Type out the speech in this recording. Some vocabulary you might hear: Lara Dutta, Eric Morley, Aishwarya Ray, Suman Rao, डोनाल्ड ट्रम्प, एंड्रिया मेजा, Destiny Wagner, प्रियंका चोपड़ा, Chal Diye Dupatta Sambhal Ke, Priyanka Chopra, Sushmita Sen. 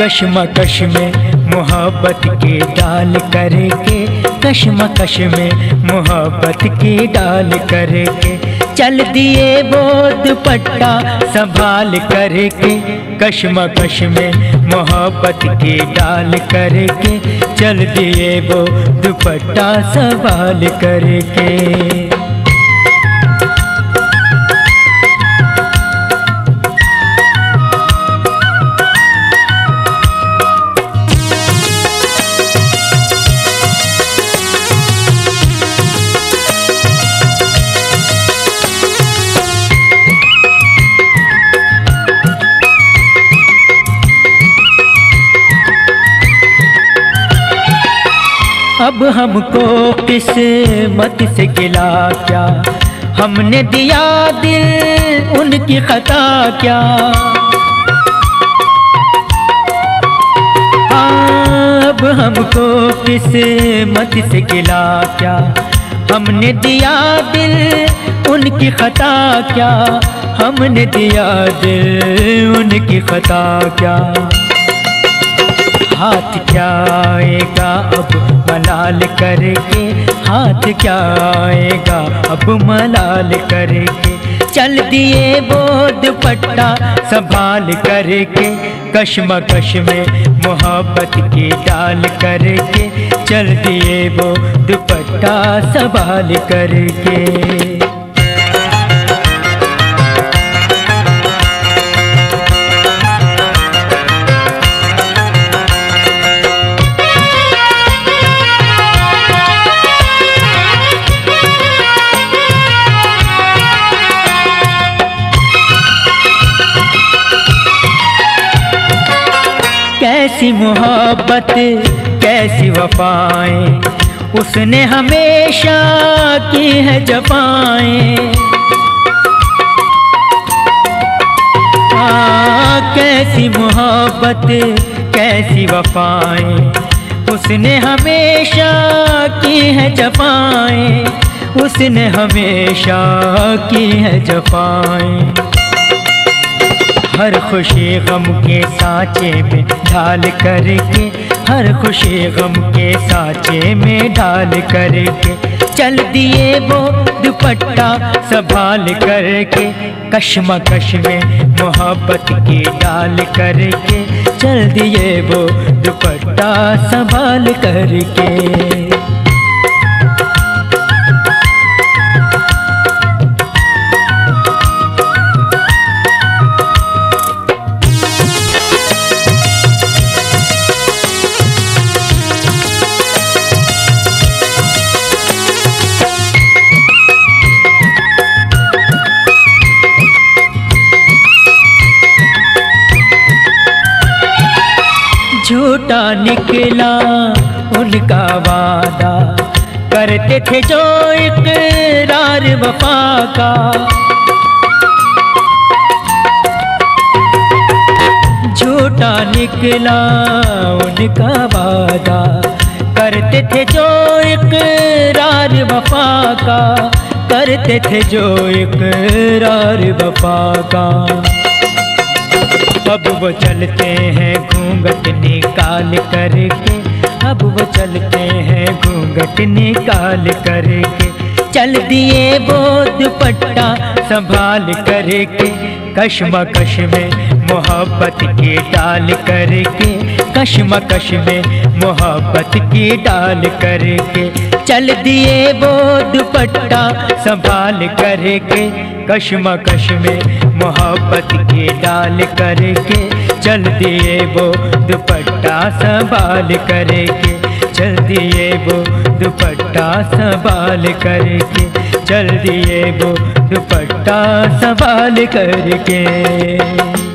कश्मकश में मोहब्बत के डाल करके, कश्मकश में मोहब्बत के डाल करके, चल दिए वो दुपट्टा संभाल करके, कश्मकश में मोहब्बत के डाल करके, चल दिए वो दुपट्टा संभाल करके। अब हमको किस्मत से गिला क्या, हमने दिया दिल उनकी खता क्या, अब हमको किस्मत से गिला क्या, हमने दिया दिल उनकी खता क्या, हमने दिया दिल उनकी खता क्या। हाथ क्या आएगा अब मलाल करके, हाथ क्या आएगा अब मलाल करके, चल दिए वो दुपट्टा संभाल करके, कश्मकश में मोहब्बत की डाल करके, चल दिए वो दुपट्टा संभाल करके। कैसी मोहब्बत कैसी वफाएं, उसने हमेशा की है जफाएं, कैसी मोहब्बत कैसी वफाएं, उसने हमेशा की है जफाएं, उसने हमेशा की है जफाएं। हर खुशी गम के सांचे में ढाल करके, हर खुशी गम के सांचे में ढाल करके, चल दिए वो दुपट्टा संभाल करके, कश्मकश में मोहब्बत की डाल करके, चल दिए वो दुपट्टा संभाल करके। झूठा निकला उनका वादा, करते थे जो इकरार वफा का, झूठा निकला उनका वादा, करते थे जो इकरार वफा का, करते थे जो इकरार वफा का। अब वो चलते हैं घूंघट निकाल करके, अब वो चलते हैं घूंघट निकाल करके, चल दिए वो दुपट्टा संभाल करके, कश्मकश में मोहब्बत की डाल करके, कश्मकश में मोहब्बत की डाल करके, चल दिए वो दुपट्टा संभाल करके, कश्मकश में मोहब्बत की डाल करके, चल दिए वो दुपट्टा संभाल करके, चल दिए वो दुपट्टा संभाल करके, चल दिए वो दुपट्टा संभाल करके।